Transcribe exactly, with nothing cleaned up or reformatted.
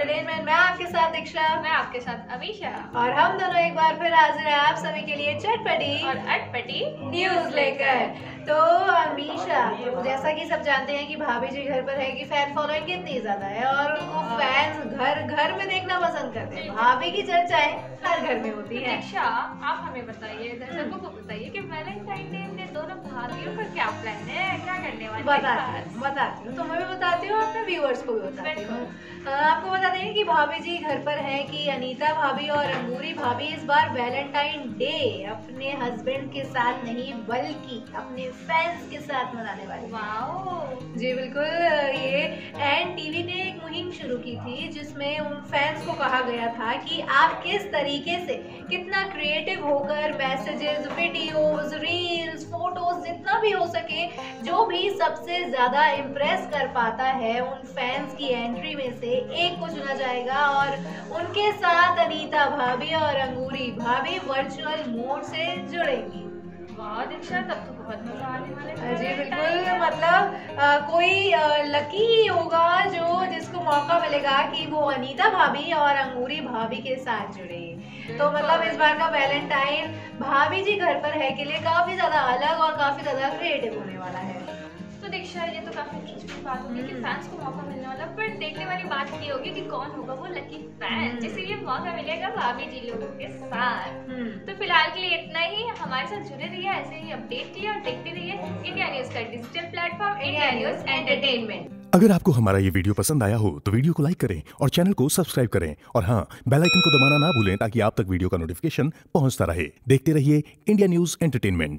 Entertainment. मैं आपके साथ दीक्षा, मैं आपके साथ अमीशा, और हम दोनों एक बार फिर हाजिर है आप सभी के लिए चटपटी और अटपटी न्यूज लेकर। तो अमीशा, जैसा कि सब जानते हैं कि भाभी जी घर पर है की फैन फॉलोइंग कितनी ज्यादा है और उनको फैंस घर घर में देखना पसंद करते हैं। भाभी की चर्चाएं हर घर में होती है। दीक्षा, आप हमें बताइए, दर्शकों को बताइए कि वैलेंटाइन डे में दोनों भाभियों का क्या प्लान है, क्या करने वाले? बताती बताती हूँ, तुम्हें भी बताती हूँ, अपने व्यूअर्स को भी बताती हूँ। आपको बता दें कि भाभी जी घर पर है कि अनीता भाभी और अंगूरी भाभी इस बार वैलेंटाइन डे अपने हस्बैंड के साथ नहीं बल्कि अपने फैंस के साथ मनाने वाले। वाओ जी बिल्कुल, ये एन टीवी ने एक मुहिम शुरू की थी जिसमें उन फैंस को कहा गया था कि आप किस तरीके से कितना क्रिएटिव होकर मैसेजेस, वीडियोस, रील्स, फोटोज जितना भी हो सके, जो भी सबसे ज्यादा इम्प्रेस कर पाता है उन फैंस की एंट्री में से एक को चुना जाएगा। और उनके साथ अनीता भाभी और अंगूरी भाभी वर्चुअल मोड से जुड़ेंगी। बहुत अच्छा, तब तो बहुत मजा आने वाला है। जी बिल्कुल, मतलब आ, कोई आ, लकी होगा जो जिसको मौका मिलेगा कि वो अनीता भाभी और अंगूरी भाभी के साथ जुड़े। तो मतलब इस बार का वैलेंटाइन भाभी जी घर पर है के लिए काफी ज्यादा अलग और काफी ज्यादा क्रिएटिव होने वाला है। तो दीक्षा, ये तो काफी इंटरेस्टिंग बात होगी कि फैंस को मौका मिलने वाला, पर देखने वाली बात ये होगी कि कौन होगा वो लकी फैन जिसे ये मौका मिलेगा भाभी जी लोगों के साथ। तो फिलहाल के लिए इतना ही, हमारे साथ जुड़े रहिए, ऐसे ही अपडेट लिए और देखते रहिए इंडिया न्यूज का digital platform India news entertainment. अगर आपको हमारा ये वीडियो पसंद आया हो तो वीडियो को लाइक करें और चैनल को सब्सक्राइब करें, और हाँ, बेल आइकन को दबाना ना भूलें ताकि आप तक वीडियो का नोटिफिकेशन पहुंचता रहे। देखते रहिए इंडिया न्यूज एंटरटेनमेंट।